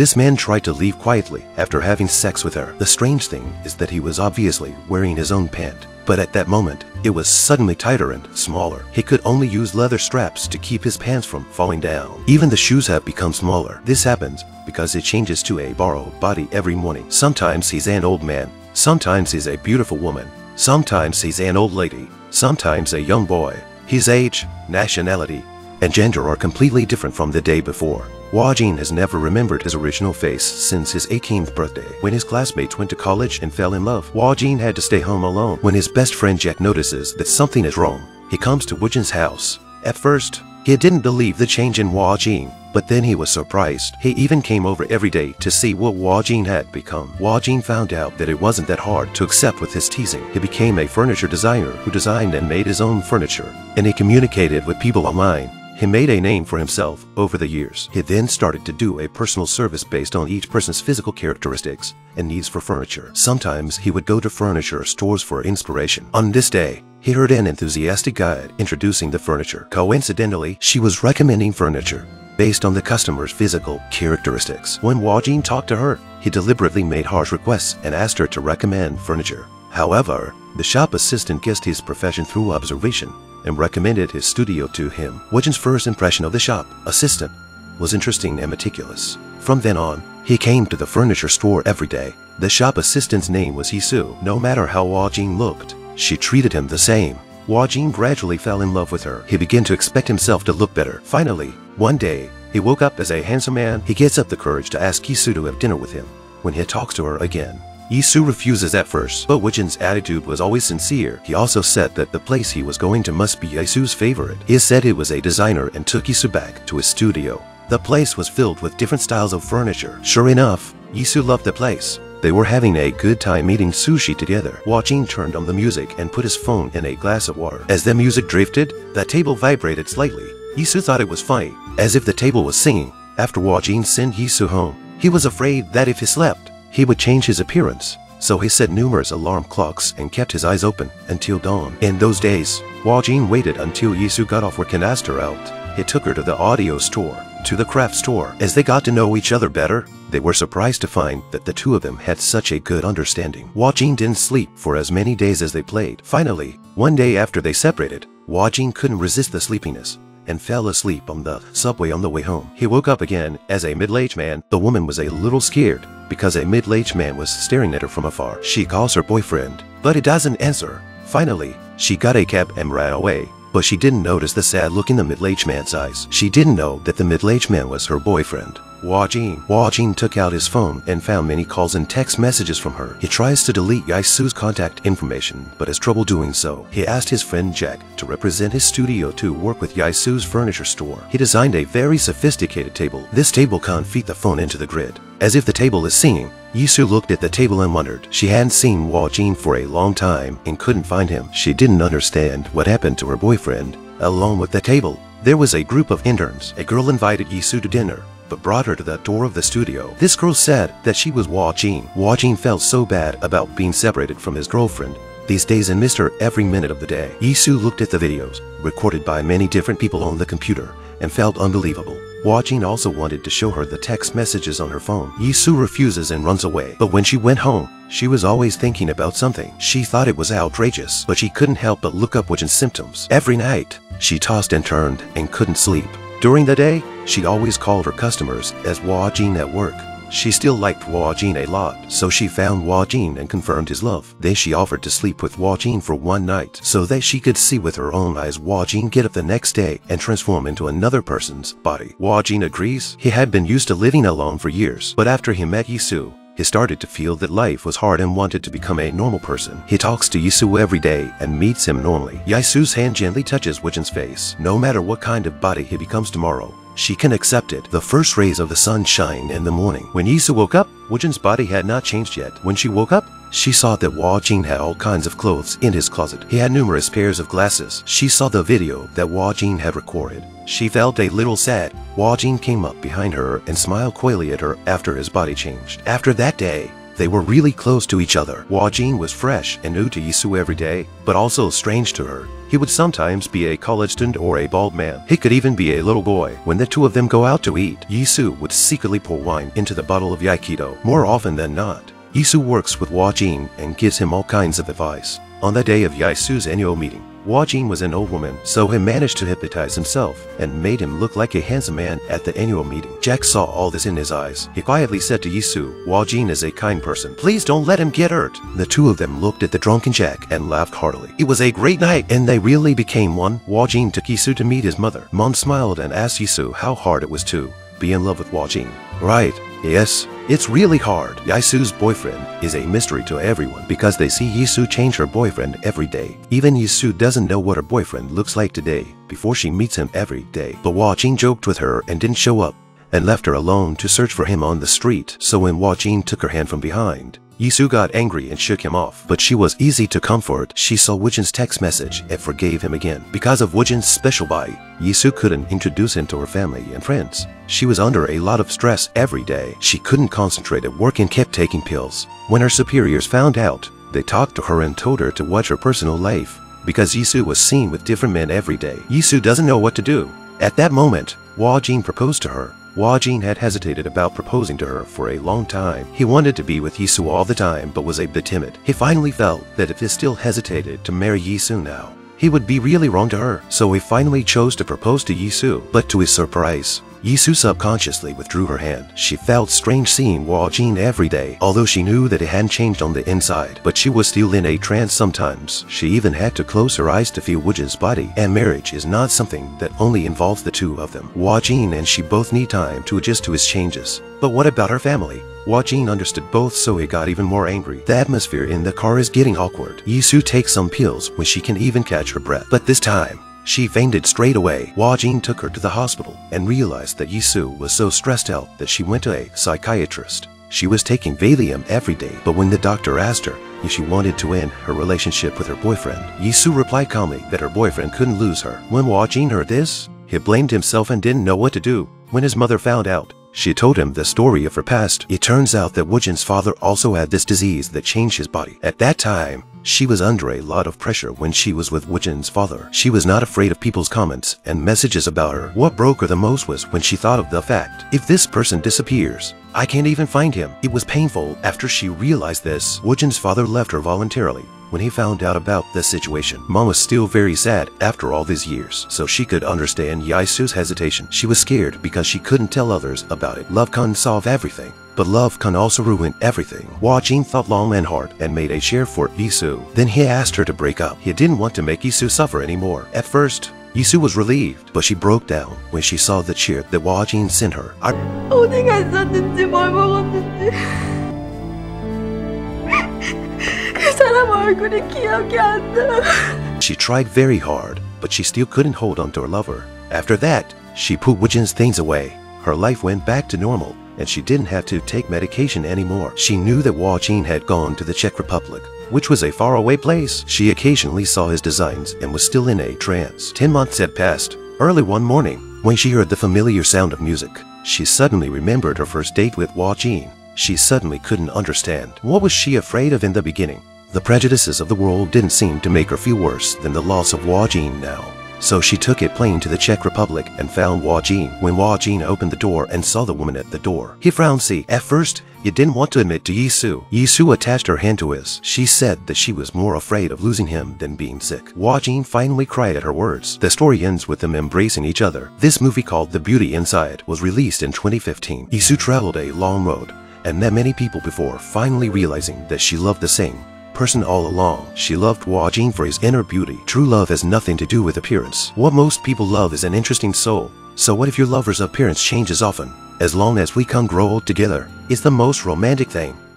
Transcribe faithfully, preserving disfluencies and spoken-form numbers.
This man tried to leave quietly after having sex with her. The strange thing is that he was obviously wearing his own pant, but at that moment, it was suddenly tighter and smaller. He could only use leather straps to keep his pants from falling down. Even the shoes have become smaller. This happens because it changes to a borrowed body every morning. Sometimes he's an old man, sometimes he's a beautiful woman, sometimes he's an old lady, sometimes a young boy. His age, nationality, and gender are completely different from the day before. Woo-jin has never remembered his original face since his eighteenth birthday, when his classmates went to college and fell in love. Woo-jin had to stay home alone. When his best friend Jack notices that something is wrong, he comes to Woo-jin's house. At first, he didn't believe the change in Woo-jin, but then he was surprised. He even came over every day to see what Woo-jin had become. Woo-jin found out that it wasn't that hard to accept with his teasing. He became a furniture designer who designed and made his own furniture, and he communicated with people online. He made a name for himself over the years. He then started to do a personal service based on each person's physical characteristics and needs for furniture. Sometimes he would go to furniture stores for inspiration. On this day, he heard an enthusiastic guide introducing the furniture. Coincidentally, she was recommending furniture based on the customer's physical characteristics. When Woo-jin talked to her, he deliberately made harsh requests and asked her to recommend furniture. However, the shop assistant guessed his profession through observation and recommended his studio to him. Woo-jin's first impression of the shop assistant was interesting and meticulous. From then on, he came to the furniture store every day. The shop assistant's name was Yi-soo. No matter how Woo-jin looked, she treated him the same. Woo-jin gradually fell in love with her. He began to expect himself to look better. Finally, one day, he woke up as a handsome man. He gets up the courage to ask Yi-soo to have dinner with him. When he talks to her again, Yi-soo refuses at first, but Woo-jin's attitude was always sincere. He also said that the place he was going to must be Yi-soo's favorite. He said he was a designer and took Yi-soo back to his studio. The place was filled with different styles of furniture. Sure enough, Yi-soo loved the place. They were having a good time eating sushi together. Woo-jin turned on the music and put his phone in a glass of water. As the music drifted, the table vibrated slightly. Yi-soo thought it was funny, as if the table was singing. After Woo-jin sent Yi-soo home, he was afraid that if he slept, he would change his appearance, so he set numerous alarm clocks and kept his eyes open until dawn. In those days, Woo-jin waited until Yi-soo got off work and asked her out. He took her to the audio store, to the craft store. As they got to know each other better, they were surprised to find that the two of them had such a good understanding. Woo-jin didn't sleep for as many days as they played. Finally, one day after they separated, Woo-jin couldn't resist the sleepiness and fell asleep on the subway on the way home. He woke up again as a middle-aged man. The woman was a little scared because a middle-aged man was staring at her from afar. She calls her boyfriend, but he doesn't answer. Finally, she got a cab and ran away, but she didn't notice the sad look in the middle-aged man's eyes. She didn't know that the middle-aged man was her boyfriend, Woo-jin. Woo-jin took out his phone and found many calls and text messages from her. He tries to delete Yi-soo's contact information, but has trouble doing so. He asked his friend Jack to represent his studio to work with Yi-soo's furniture store. He designed a very sophisticated table. This table can't fit the phone into the grid. As if the table is singing, Yi-soo looked at the table and wondered. She hadn't seen Woo-jin for a long time and couldn't find him. She didn't understand what happened to her boyfriend. Along with the table, there was a group of interns. A girl invited Yi-soo to dinner, but brought her to the door of the studio. This girl said that she was Woo-jin. Woo-jin felt so bad about being separated from his girlfriend these days and missed her every minute of the day. Yi-soo looked at the videos recorded by many different people on the computer and felt unbelievable. Woo-jin also wanted to show her the text messages on her phone. Yi-soo refuses and runs away. But when she went home, she was always thinking about something. She thought it was outrageous, but she couldn't help but look up Woo-jin's symptoms. Every night, she tossed and turned and couldn't sleep. During the day, she always called her customers as Woo-jin at work. She still liked Woo-jin a lot, so she found Woo-jin and confirmed his love. Then she offered to sleep with Woo-jin for one night so that she could see with her own eyes Woo-jin get up the next day and transform into another person's body. Woo-jin agrees. He had been used to living alone for years, but after he met Yi-soo, he started to feel that life was hard and wanted to become a normal person. He talks to Yi-soo every day and meets him normally. Yi-soo's hand gently touches Woo-jin's face. No matter what kind of body he becomes tomorrow, she can accept it. The first rays of the sun shine in the morning. When Yi-soo woke up, Woo-jin's body had not changed yet. When she woke up, she saw that Woo-jin had all kinds of clothes in his closet. He had numerous pairs of glasses. She saw the video that Woo-jin had recorded. She felt a little sad. Woo-jin came up behind her and smiled coyly at her after his body changed. After that day, They were really close to each other. Woo-jin was fresh and new to Yi-soo every day, but also strange to her. He would sometimes be a college student or a bald man. He could even be a little boy. When the two of them go out to eat, Yi-soo would secretly pour wine into the bottle of Yakido. More often than not, Yi-soo works with Woo-jin and gives him all kinds of advice. On the day of Yi-soo's annual meeting, Woo-jin was an old woman, so he managed to hypnotize himself and made him look like a handsome man at the annual meeting. Jack saw all this in his eyes. He quietly said to Yi-soo, "Woo-jin is a kind person. Please don't let him get hurt." The two of them looked at the drunken Jack and laughed heartily. It was a great night, and they really became one. Woo-jin took Yi-soo to meet his mother. Mom smiled and asked Yi-soo how hard it was to be in love with Woo-jin. "Right. Yes, it's really hard." Yi-soo's boyfriend is a mystery to everyone because they see Yi-soo change her boyfriend every day. Even Yi-soo doesn't know what her boyfriend looks like today before she meets him every day. But Woo-jin joked with her and didn't show up and left her alone to search for him on the street. So when Woo-jin took her hand from behind, Yi-soo got angry and shook him off. But she was easy to comfort. She saw Woo-jin's text message and forgave him again. Because of Woo-jin's special bite, Yi-soo couldn't introduce him to her family and friends. She was under a lot of stress every day. She couldn't concentrate at work and kept taking pills. When her superiors found out, they talked to her and told her to watch her personal life because Yi-soo was seen with different men every day. Yi-soo doesn't know what to do. At that moment, Woo-jin proposed to her. Woo-jin had hesitated about proposing to her for a long time. He wanted to be with Yi-soo all the time but was a bit timid. He finally felt that if he still hesitated to marry Yi-soo now, he would be really wrong to her, so he finally chose to propose to Yi-soo. But to his surprise, Yi-soo subconsciously withdrew her hand. She felt strange seeing Woo-jin every day, although she knew that it hadn't changed on the inside, but she was still in a trance sometimes. She even had to close her eyes to feel Woo-jin's body. And marriage is not something that only involves the two of them. Woo-jin and she both need time to adjust to his changes. But what about her family? Woo-jin understood both, so he got even more angry. The atmosphere in the car is getting awkward. Yi-soo takes some pills when she can even catch her breath. But this time, she fainted straight away. Woo-jin took her to the hospital and realized that Yi-soo was so stressed out that she went to a psychiatrist. She was taking Valium every day, but when the doctor asked her if she wanted to end her relationship with her boyfriend, Yi-soo replied calmly that her boyfriend couldn't lose her. When Woo-jin heard this, he blamed himself and didn't know what to do. When his mother found out, she told him the story of her past. It turns out that Woo-jin's father also had this disease that changed his body. At that time, she was under a lot of pressure when she was with Woo-jin's father. She was not afraid of people's comments and messages about her. What broke her the most was when she thought of the fact, if this person disappears, I can't even find him. It was painful. After she realized this, Woo-jin's father left her voluntarily. When he found out about the situation, Mom was still very sad after all these years, so she could understand Yi-soo's hesitation. She was scared because she couldn't tell others about it. Love can solve everything, but love can also ruin everything. Woo-jin thought long and hard and made a cheer for Yi-soo. Then he asked her to break up. He didn't want to make Yi-soo suffer anymore. At first, Yi-soo was relieved, but she broke down when she saw the cheer that Woo-jin sent her. I She tried very hard, but she still couldn't hold on to her lover. After that, she put Woo-jin's things away. Her life went back to normal, and she didn't have to take medication anymore. She knew that Woo-jin had gone to the Czech Republic, which was a faraway place. She occasionally saw his designs and was still in a trance. Ten months had passed. Early one morning, when she heard the familiar sound of music, she suddenly remembered her first date with Woo-jin. She suddenly couldn't understand. What was she afraid of in the beginning? The prejudices of the world didn't seem to make her feel worse than the loss of Woo-jin now. So she took a plane to the Czech Republic and found Woo-jin. When Woo-jin opened the door and saw the woman at the door, he frowned. See, at first, he didn't want to admit to Yi-soo. Yi-soo attached her hand to his. She said that she was more afraid of losing him than being sick. Woo-jin finally cried at her words. The story ends with them embracing each other. This movie called The Beauty Inside was released in twenty fifteen. Yi-soo traveled a long road and met many people before finally realizing that she loved the same person all along. She loved Woo-jin for his inner beauty. True love has nothing to do with appearance. What most people love is an interesting soul. So what if your lover's appearance changes often? As long as we can grow old together, it's the most romantic thing.